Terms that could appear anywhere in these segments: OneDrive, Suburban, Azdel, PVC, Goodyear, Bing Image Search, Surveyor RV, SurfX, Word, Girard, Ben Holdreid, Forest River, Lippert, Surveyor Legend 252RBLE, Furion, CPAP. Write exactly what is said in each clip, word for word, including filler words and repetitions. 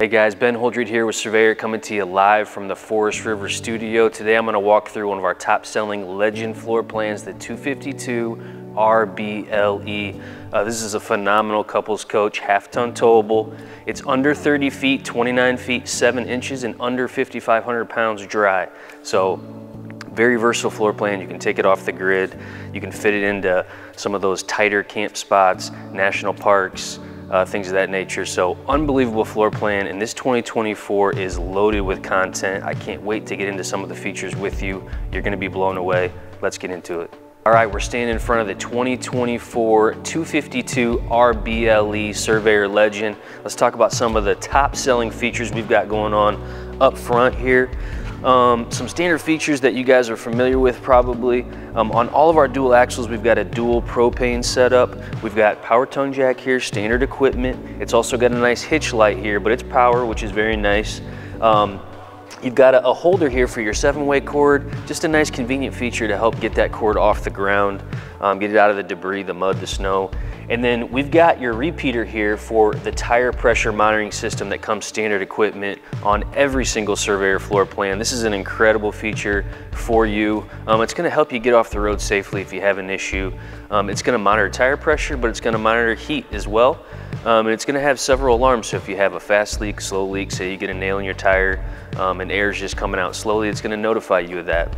Hey guys, Ben Holdreid here with Surveyor, coming to you live from the Forest River studio. Today I'm gonna walk through one of our top selling Legend floor plans, the two fifty-two R B L E. Uh, this is a phenomenal couples coach, half ton towable. It's under thirty feet, twenty-nine feet, seven inches, and under fifty-five hundred pounds dry. So very versatile floor plan. You can take it off the grid. You can fit it into some of those tighter camp spots, national parks, Uh, things of that nature. So unbelievable floor plan, and this twenty twenty-four is loaded with content. I can't wait to get into some of the features with you. You're gonna be blown away. Let's get into it. All right, we're standing in front of the twenty twenty-four two fifty-two R B L E Surveyor Legend. Let's talk about some of the top selling features we've got going on up front here. Um, some standard features that you guys are familiar with probably. Um, on all of our dual axles, we've got a dual propane setup. We've got power tongue jack here, standard equipment. It's also got a nice hitch light here, but it's power, which is very nice. Um, you've got a, a holder here for your seven-way cord, just a nice convenient feature to help get that cord off the ground, um, get it out of the debris, the mud, the snow. And then we've got your repeater here for the tire pressure monitoring system that comes standard equipment on every single Surveyor floor plan. This is an incredible feature for you. Um, it's gonna help you get off the road safely if you have an issue. Um, it's gonna monitor tire pressure, but it's gonna monitor heat as well. Um, and it's gonna have several alarms. So if you have a fast leak, slow leak, say you get a nail in your tire um, and air's just coming out slowly, it's gonna notify you of that.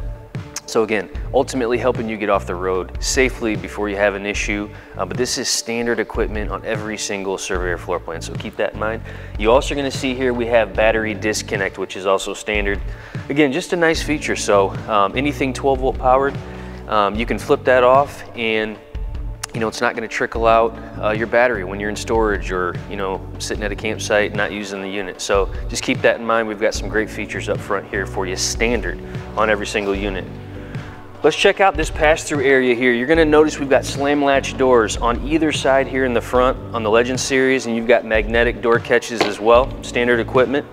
So again, ultimately helping you get off the road safely before you have an issue. Uh, but this is standard equipment on every single Surveyor floor plan, so keep that in mind. You also are gonna see here we have battery disconnect, which is also standard. Again, just a nice feature. So um, anything twelve volt powered, um, you can flip that off, and you know, it's not gonna trickle out uh, your battery when you're in storage or, you know, sitting at a campsite, not using the unit. So just keep that in mind. We've got some great features up front here for you, standard on every single unit. Let's check out this pass-through area here. You're gonna notice we've got slam latch doors on either side here in the front on the Legend series, and you've got magnetic door catches as well, standard equipment.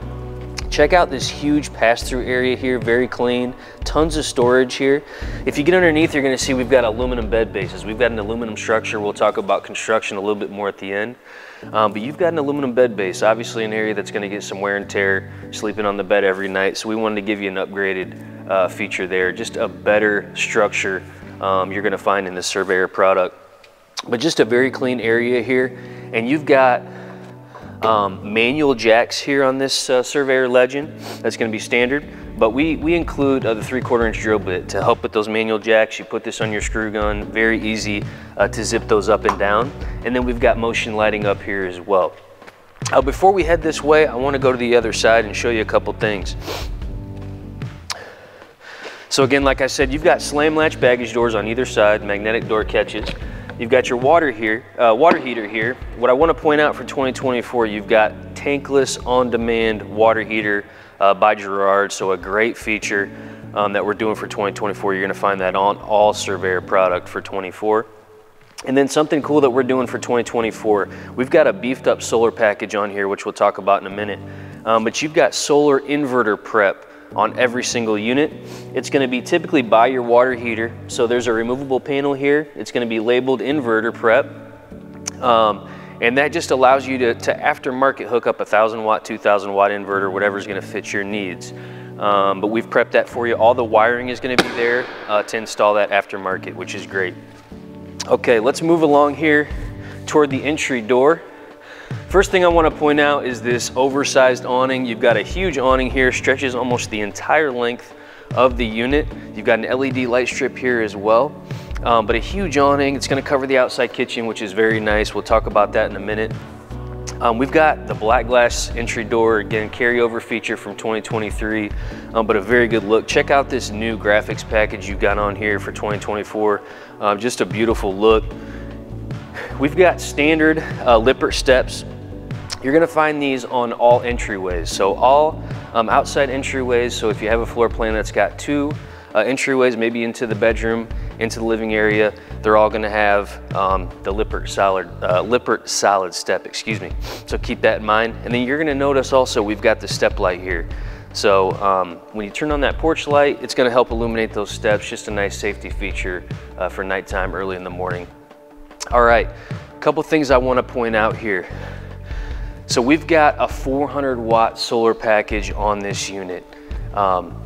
Check out this huge pass-through area here, very clean, tons of storage here. If you get underneath, you're gonna see we've got aluminum bed bases. We've got an aluminum structure. We'll talk about construction a little bit more at the end. Um, but you've got an aluminum bed base, obviously an area that's gonna get some wear and tear, sleeping on the bed every night. So we wanted to give you an upgraded Uh, feature there, just a better structure um, you're gonna find in the Surveyor product. But just a very clean area here, and you've got um, manual jacks here on this uh, Surveyor Legend. That's gonna be standard, but we, we include uh, the three quarter inch drill bit to help with those manual jacks. You put this on your screw gun, very easy uh, to zip those up and down. And then we've got motion lighting up here as well. Uh, before we head this way, I wanna go to the other side and show you a couple things. So again, like I said, you've got slam latch baggage doors on either side, magnetic door catches. You've got your water here, uh, water heater here. What I want to point out for twenty twenty-four, you've got tankless on-demand water heater uh, by Girard. So a great feature um, that we're doing for twenty twenty-four. You're going to find that on all Surveyor product for twenty-four. And then something cool that we're doing for twenty twenty-four, we've got a beefed up solar package on here, which we'll talk about in a minute. Um, but you've got solar inverter prep on every single unit. It's going to be typically by your water heater. So there's a removable panel here. It's going to be labeled inverter prep. Um, and that just allows you to, to aftermarket hook up a thousand watt, two thousand watt inverter, whatever's going to fit your needs. Um, but we've prepped that for you. All the wiring is going to be there uh, to install that aftermarket, which is great. Okay, let's move along here toward the entry door. First thing I want to point out is this oversized awning. You've got a huge awning here, stretches almost the entire length of the unit. You've got an L E D light strip here as well, um, but a huge awning. It's going to cover the outside kitchen, which is very nice. We'll talk about that in a minute. Um, we've got the black glass entry door, again, carryover feature from twenty twenty-three, um, but a very good look. Check out this new graphics package you've got on here for twenty twenty-four. Um, just a beautiful look. We've got standard uh, Lippert steps. You're gonna find these on all entryways. So all um, outside entryways. So if you have a floor plan that's got two uh, entryways, maybe into the bedroom, into the living area, they're all gonna have um, the Lippert solid, uh, Lippert solid step, excuse me. So keep that in mind. And then you're gonna notice also we've got the step light here. So um, when you turn on that porch light, it's gonna help illuminate those steps. Just a nice safety feature uh, for nighttime, early in the morning. All right, a couple things I want to point out here. So we've got a four hundred watt solar package on this unit. Um,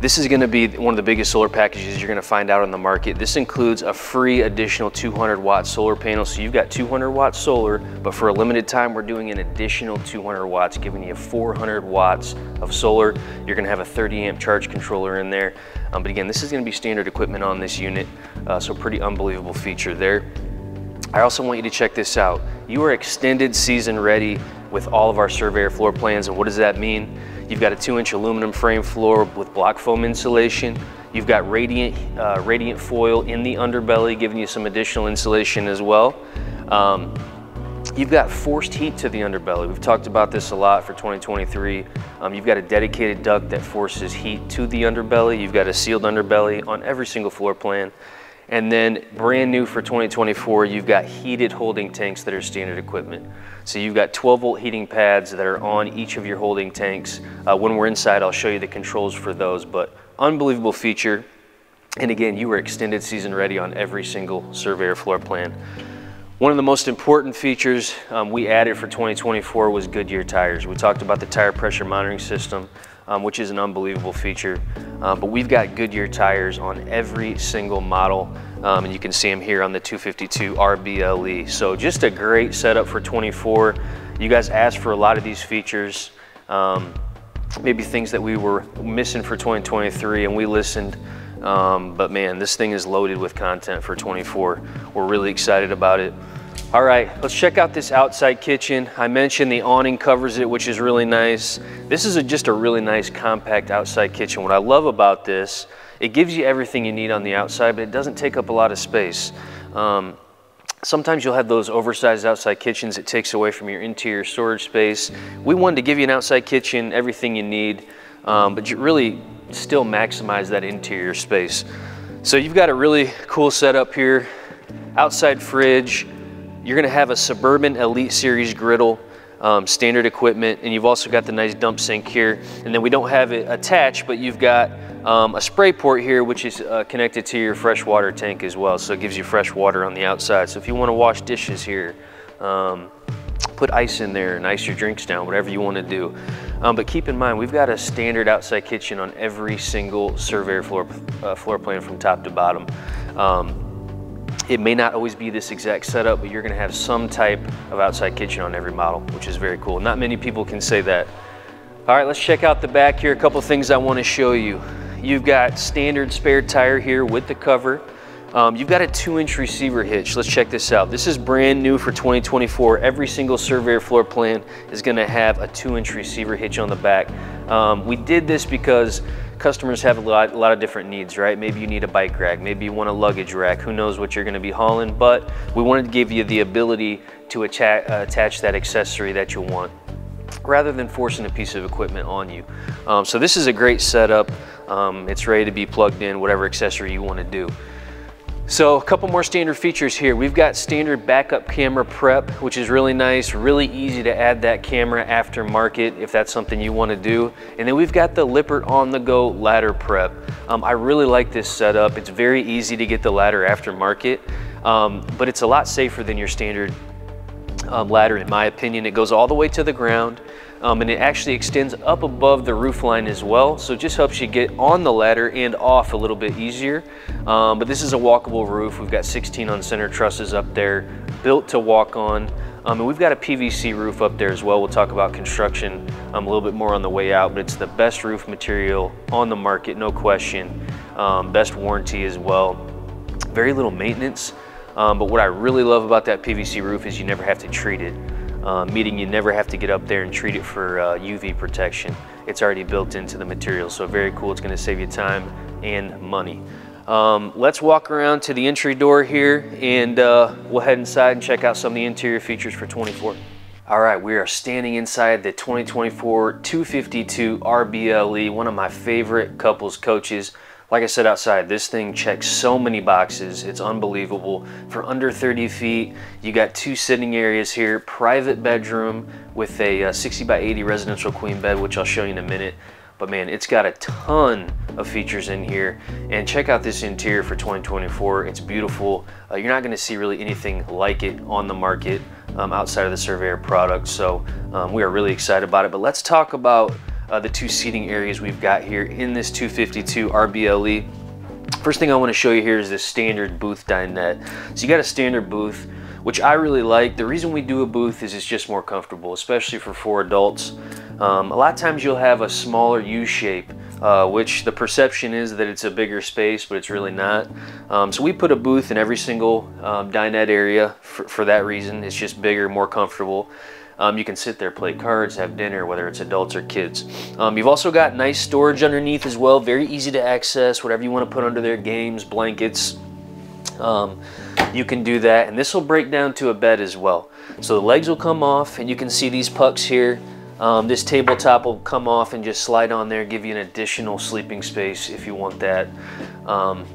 This is gonna be one of the biggest solar packages you're gonna find out on the market. This includes a free additional two hundred watt solar panel. So you've got two hundred watt solar, but for a limited time, we're doing an additional two hundred watts, giving you four hundred watts of solar. You're gonna have a thirty amp charge controller in there. Um, but again, this is gonna be standard equipment on this unit. Uh, so pretty unbelievable feature there. I also want you to check this out. You are extended season ready with all of our Surveyor floor plans. And what does that mean? You've got a two inch aluminum frame floor with block foam insulation. You've got radiant, uh, radiant foil in the underbelly, giving you some additional insulation as well. Um, you've got forced heat to the underbelly. We've talked about this a lot for twenty twenty-three. Um, you've got a dedicated duct that forces heat to the underbelly. You've got a sealed underbelly on every single floor plan. And then brand new for twenty twenty-four, you've got heated holding tanks that are standard equipment. So you've got twelve volt heating pads that are on each of your holding tanks. Uh, when we're inside, I'll show you the controls for those, but unbelievable feature. And again, you are extended season ready on every single Surveyor floor plan. One of the most important features um, we added for twenty twenty-four was Goodyear tires. We talked about the tire pressure monitoring system, Um, which is an unbelievable feature. Um, but we've got Goodyear tires on every single model, um, and you can see them here on the two fifty-two R B L E. So just a great setup for twenty-four. You guys asked for a lot of these features, um, maybe things that we were missing for twenty twenty-three, and we listened. Um, but man, this thing is loaded with content for twenty-four. We're really excited about it. All right, let's check out this outside kitchen. I mentioned the awning covers it, which is really nice. This is a, just a really nice compact outside kitchen. What I love about this, it gives you everything you need on the outside, but it doesn't take up a lot of space. Um, sometimes you'll have those oversized outside kitchens. It takes away from your interior storage space. We wanted to give you an outside kitchen, everything you need, um, but you really still maximize that interior space. So you've got a really cool setup here. Outside fridge. You're gonna have a Suburban Elite Series griddle, um, standard equipment, and you've also got the nice dump sink here. And then we don't have it attached, but you've got um, a spray port here, which is uh, connected to your freshwater tank as well. So it gives you fresh water on the outside. So if you wanna wash dishes here, um, put ice in there and ice your drinks down, whatever you wanna do. Um, but keep in mind, we've got a standard outside kitchen on every single Surveyor floor, uh, floor plan from top to bottom. Um, It may not always be this exact setup, but you're gonna have some type of outside kitchen on every model, which is very cool. Not many people can say that. All right, let's check out the back here. A couple things I wanna show you. You've got standard spare tire here with the cover. Um, you've got a two inch receiver hitch. Let's check this out. This is brand new for twenty twenty-four. Every single Surveyor floor plan is gonna have a two inch receiver hitch on the back. Um, we did this because customers have a lot, a lot of different needs, right? Maybe you need a bike rack, maybe you want a luggage rack, who knows what you're gonna be hauling, but we wanted to give you the ability to attach, uh, attach that accessory that you want, rather than forcing a piece of equipment on you. Um, so this is a great setup. Um, it's ready to be plugged in, whatever accessory you wanna do. So a couple more standard features here. We've got standard backup camera prep, which is really nice, really easy to add that camera aftermarket if that's something you want to do. And then we've got the Lippert on the go ladder prep. Um, I really like this setup. It's very easy to get the ladder aftermarket, um, but it's a lot safer than your standard um, ladder in my opinion. It goes all the way to the ground. Um, and it actually extends up above the roof line as well. So it just helps you get on the ladder and off a little bit easier. Um, but this is a walkable roof. We've got sixteen on-center trusses up there, built to walk on. Um, and we've got a P V C roof up there as well. We'll talk about construction um, a little bit more on the way out, but it's the best roof material on the market, no question. Um, best warranty as well. Very little maintenance. Um, but what I really love about that P V C roof is you never have to treat it. Uh, meaning you never have to get up there and treat it for uh, U V protection. It's already built into the material, so very cool. It's gonna save you time and money. Um, let's walk around to the entry door here and uh, we'll head inside and check out some of the interior features for twenty-four. All right, we are standing inside the twenty twenty-four two fifty-two R B L E, one of my favorite couples coaches. Like I said outside, this thing checks so many boxes. It's unbelievable. For under thirty feet, you got two sitting areas here, private bedroom with a uh, sixty by eighty residential queen bed, which I'll show you in a minute. But man, it's got a ton of features in here. And check out this interior for twenty twenty-four. It's beautiful. Uh, you're not gonna see really anything like it on the market. um, outside of the Surveyor product. So um, we are really excited about it, but let's talk about uh, the two seating areas we've got here in this two fifty-two R B L E. First thing I want to show you here is this standard booth dinette. So you got a standard booth, which I really like. The reason we do a booth is it's just more comfortable, especially for four adults. Um, a lot of times you'll have a smaller U-shape, uh, which the perception is that it's a bigger space, but it's really not. Um, so we put a booth in every single um, dinette area for, for that reason. It's just bigger, more comfortable. Um, you can sit there, play cards, have dinner, whether it's adults or kids. Um, you've also got nice storage underneath as well, very easy to access, whatever you want to put under there, games, blankets. Um, you can do that, and this will break down to a bed as well. So the legs will come off, and you can see these pucks here. Um, this tabletop will come off and just slide on there, give you an additional sleeping space if you want that. Um,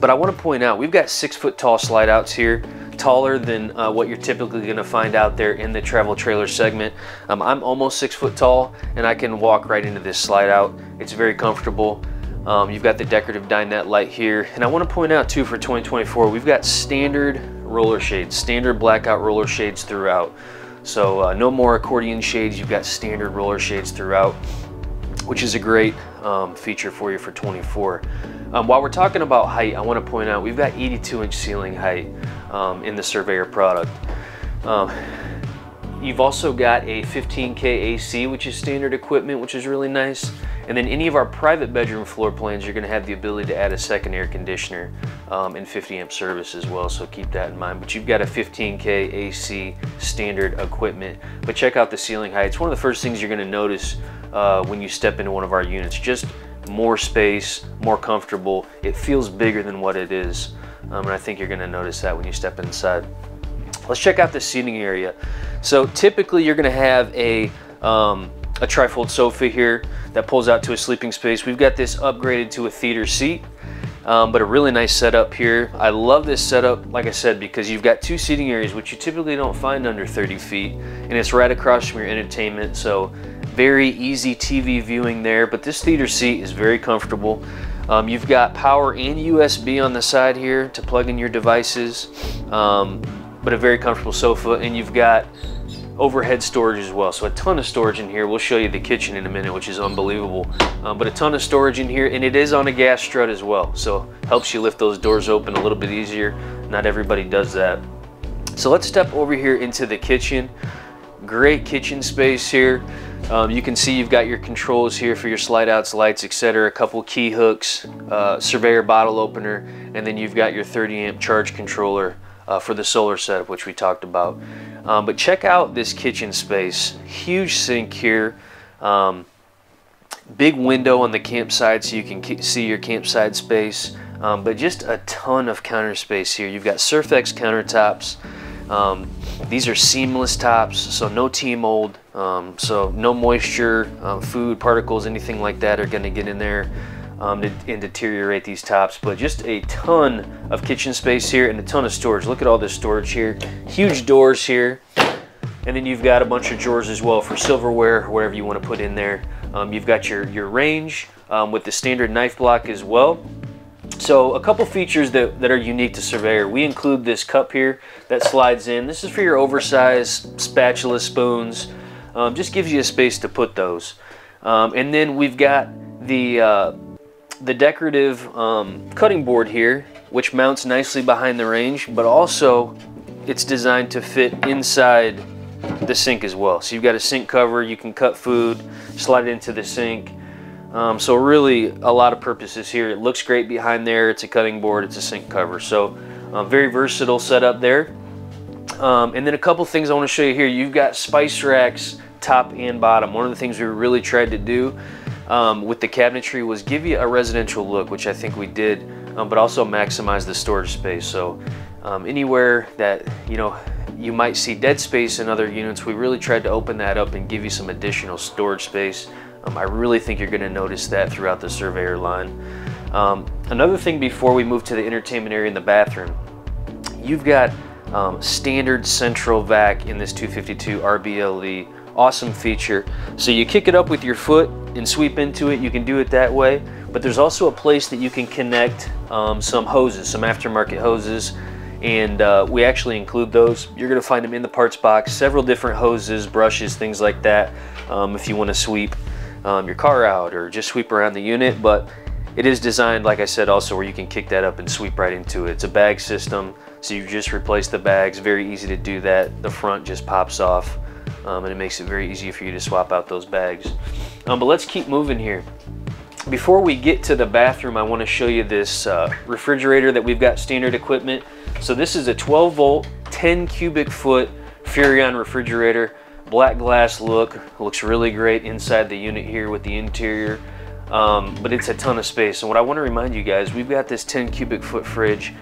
but I want to point out, we've got six foot tall slide outs here, taller than uh, what you're typically going to find out there in the travel trailer segment. Um, I'm almost six foot tall, and I can walk right into this slide out. It's very comfortable. Um, you've got the decorative dinette light here. And I want to point out too, for twenty twenty-four, we've got standard roller shades, standard blackout roller shades throughout. So uh, no more accordion shades, you've got standard roller shades throughout, which is a great um, feature for you for twenty-four. Um, while we're talking about height, I want to point out we've got eighty-two inch ceiling height um, in the Surveyor product. Um, You've also got a fifteen K A C, which is standard equipment, which is really nice. And then any of our private bedroom floor plans, you're gonna have the ability to add a second air conditioner um, and fifty amp service as well, so keep that in mind. But you've got a fifteen K A C standard equipment. But check out the ceiling height. It's one of the first things you're gonna notice uh, when you step into one of our units. Just more space, more comfortable. It feels bigger than what it is. Um, and I think you're gonna notice that when you step inside. Let's check out the seating area. So typically you're gonna have a, um, a trifold sofa here that pulls out to a sleeping space. We've got this upgraded to a theater seat, um, but a really nice setup here. I love this setup, like I said, because you've got two seating areas, which you typically don't find under thirty feet, and it's right across from your entertainment, so very easy T V viewing there, but this theater seat is very comfortable. Um, you've got power and U S B on the side here to plug in your devices. Um, but a very comfortable sofa, and you've got overhead storage as well. So a ton of storage in here. We'll show you the kitchen in a minute, which is unbelievable. Um, but a ton of storage in here, and it is on a gas strut as well. So helps you lift those doors open a little bit easier. Not everybody does that. So let's step over here into the kitchen. Great kitchen space here. Um, you can see you've got your controls here for your slide outs, lights, et cetera. A couple key hooks, uh, Surveyor bottle opener, and then you've got your thirty amp charge controller Uh, for the solar setup, which we talked about. Um, but check out this kitchen space. Huge sink here. Um, big window on the campsite so you can see your campsite space. Um, but just a ton of counter space here. You've got SurfX countertops. Um, these are seamless tops, so no tea mold. Um, so no moisture, um, food, particles, anything like that are gonna get in there Um, to, and deteriorate these tops. But just a ton of kitchen space here and a ton of storage. Look at all this storage here. Huge doors here, and then you've got a bunch of drawers as well for silverware or whatever you want to put in there. Um, you've got your your range um, with the standard knife block as well. So a couple features that, that are unique to Surveyor. We include this cup here that slides in. This is for your oversized spatula, spoons. Um, just gives you a space to put those. Um, and then we've got the uh, the decorative um, cutting board here, which mounts nicely behind the range, but also it's designed to fit inside the sink as well. So you've got a sink cover, you can cut food, slide it into the sink. Um, so really a lot of purposes here. It looks great behind there. It's a cutting board, it's a sink cover. So uh, very versatile setup there. Um, and then a couple things I want to show you here. You've got spice racks, top and bottom. One of the things we really tried to do Um, with the cabinetry was give you a residential look, which I think we did, um, but also maximize the storage space. So um, anywhere that you know you might see dead space in other units, we really tried to open that up and give you some additional storage space. Um, I really think you're going to notice that throughout the Surveyor line. Um, another thing before we move to the entertainment area in the bathroom, you've got um, standard central vac in this two fifty-two R B L E. Awesome feature. So you kick it up with your foot and sweep into it. You can do it that way, but there's also a place that you can connect um, some hoses, some aftermarket hoses, and uh, we actually include those. You're going to find them in the parts box, several different hoses, brushes, things like that, um, if you want to sweep um, your car out or just sweep around the unit. But it is designed, like I said, also where you can kick that up and sweep right into it. It's a bag system, so you just replace the bags. Very easy to do that. The front just pops off, um, and it makes it very easy for you to swap out those bags. Um, but let's keep moving here. Before we get to the bathroom, I want to show you this uh, refrigerator that we've got standard equipment. So this is a twelve volt, ten cubic foot Furion refrigerator. Black glass look, looks really great inside the unit here with the interior, um, but it's a ton of space. And what I want to remind you guys, we've got this ten cubic foot fridge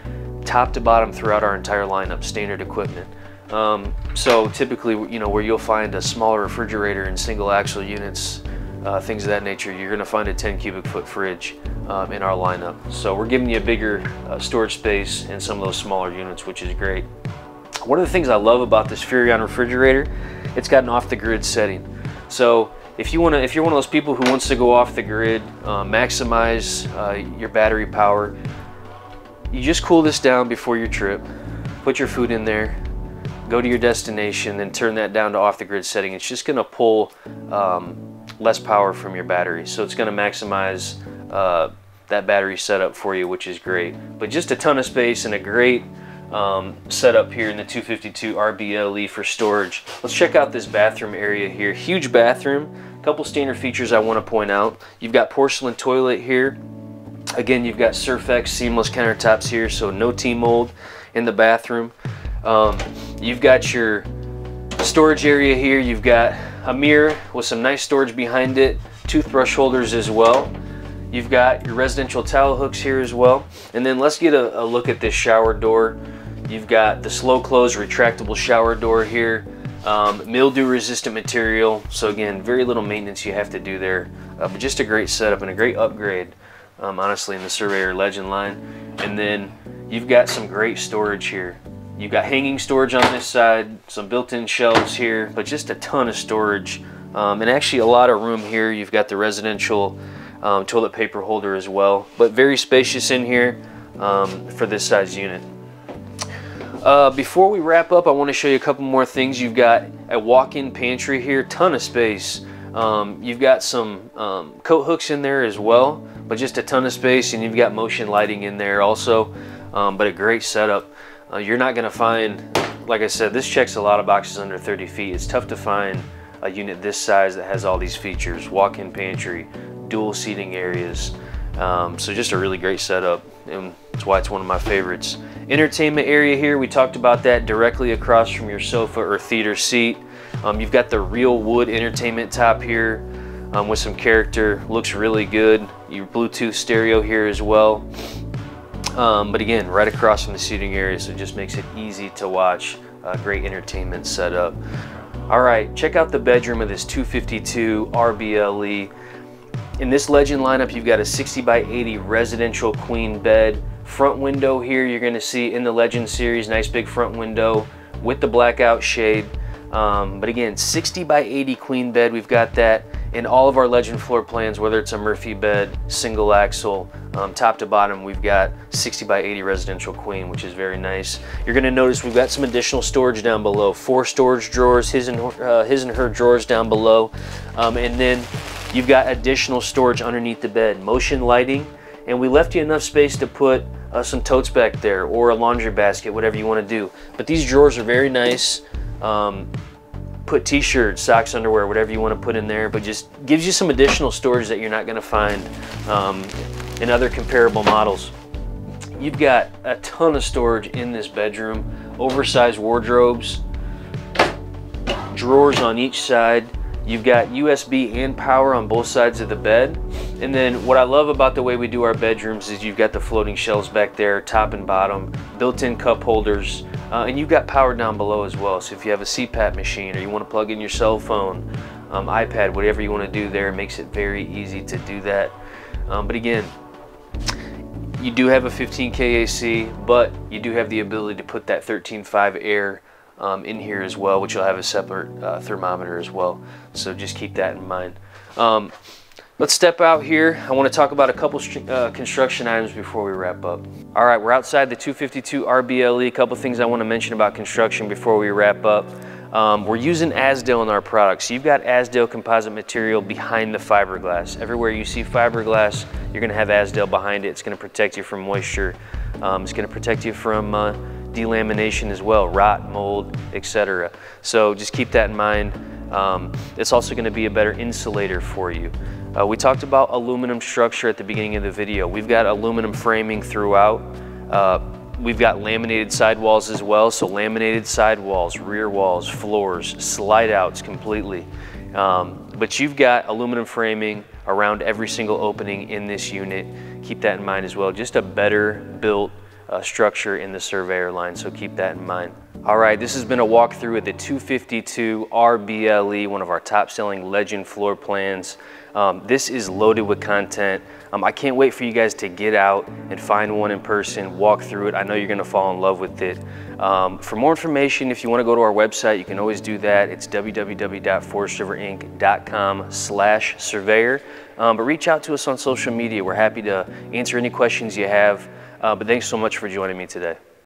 top to bottom throughout our entire lineup, standard equipment. Um, so typically, you know, where you'll find a smaller refrigerator in single axle units, Uh, things of that nature, you're going to find a ten cubic foot fridge um, in our lineup. So we're giving you a bigger uh, storage space in some of those smaller units, which is great. One of the things I love about this Furion refrigerator, it's got an off-the-grid setting. So if you want to, if you're one of those people who wants to go off the grid, uh, maximize uh, your battery power, you just cool this down before your trip, put your food in there, go to your destination, then turn that down to off-the-grid setting. It's just going to pull Um, less power from your battery, so it's going to maximize uh, that battery setup for you, which is great. But just a ton of space and a great um, setup here in the two fifty-two R B L E for storage. Let's check out this bathroom area here. Huge bathroom. A couple standard features I want to point out. You've got porcelain toilet here. Again, you've got SurfX seamless countertops here, so no T-mold in the bathroom. Um, you've got your storage area here. You've got a mirror with some nice storage behind it, toothbrush holders as well. You've got your residential towel hooks here as well. And then let's get a, a look at this shower door. You've got the slow close retractable shower door here, um, mildew resistant material. So again, very little maintenance you have to do there, uh, but just a great setup and a great upgrade, um, honestly, in the Surveyor Legend line. And then you've got some great storage here. You've got hanging storage on this side, some built-in shelves here, but just a ton of storage, um, and actually a lot of room here. You've got the residential um, toilet paper holder as well, but very spacious in here um, for this size unit. Uh, before we wrap up, I want to show you a couple more things. You've got a walk-in pantry here, ton of space. Um, you've got some um, coat hooks in there as well, but just a ton of space, and you've got motion lighting in there also, um, but a great setup. Uh, you're not going to find, like I said, this checks a lot of boxes under thirty feet. It's tough to find a unit this size that has all these features: walk-in pantry, dual seating areas. Um, so just a really great setup, and that's why it's one of my favorites. Entertainment area here, we talked about that, directly across from your sofa or theater seat. Um, you've got the real wood entertainment top here um, with some character. Looks really good. Your Bluetooth stereo here as well. Um, but again, right across from the seating area, so it just makes it easy to watch. Uh, great entertainment setup. All right, check out the bedroom of this two fifty-two R B L E. In this Legend lineup, you've got a sixty by eighty residential queen bed. Front window here, you're going to see in the Legend series, nice big front window with the blackout shade. Um, but again, sixty by eighty queen bed, we've got that in all of our Legend floor plans, whether it's a Murphy bed, single axle, um, top to bottom, we've got sixty by eighty residential queen, which is very nice. You're gonna notice we've got some additional storage down below, four storage drawers, his and, uh, his and her drawers down below. Um, and then you've got additional storage underneath the bed, motion lighting, and we left you enough space to put uh, some totes back there or a laundry basket, whatever you wanna do. But these drawers are very nice. Um, put t-shirts, socks, underwear, whatever you want to put in there, but just gives you some additional storage that you're not going to find um, in other comparable models. You've got a ton of storage in this bedroom, oversized wardrobes, drawers on each side. You've got U S B and power on both sides of the bed. And then what I love about the way we do our bedrooms is you've got the floating shelves back there, top and bottom, built-in cup holders, uh, and you've got power down below as well. So if you have a C PAP machine or you want to plug in your cell phone, um, iPad, whatever you want to do there, it makes it very easy to do that. Um, but again, you do have a fifteen K A C, but you do have the ability to put that thirteen point five air Um, in here as well, which will have a separate uh, thermometer as well, so just keep that in mind. Um, Let's step out here. I want to talk about a couple uh, construction items before we wrap up. All right, we're outside the two fifty-two R B L E. A couple things I want to mention about construction before we wrap up. Um, we're using Azdel in our products. So you've got Azdel composite material behind the fiberglass. Everywhere you see fiberglass, you're going to have Azdel behind it. It's going to protect you from moisture. Um, it's going to protect you from uh, delamination as well, rot, mold, et cetera. So just keep that in mind. Um, it's also going to be a better insulator for you. Uh, we talked about aluminum structure at the beginning of the video. We've got aluminum framing throughout. Uh, we've got laminated sidewalls as well. So laminated sidewalls, rear walls, floors, slide outs completely. Um, but you've got aluminum framing around every single opening in this unit. Keep that in mind as well. Just a better built uh, structure in the Surveyor line. So keep that in mind. All right, this has been a walkthrough of the two fifty-two R B L E, one of our top selling Legend floor plans. Um, this is loaded with content. Um, I can't wait for you guys to get out and find one in person, walk through it. I know you're gonna fall in love with it. Um, for more information, if you wanna go to our website, you can always do that. It's w w w dot forest river inc dot com slash surveyor. Um, but reach out to us on social media. We're happy to answer any questions you have. Uh, but thanks so much for joining me today.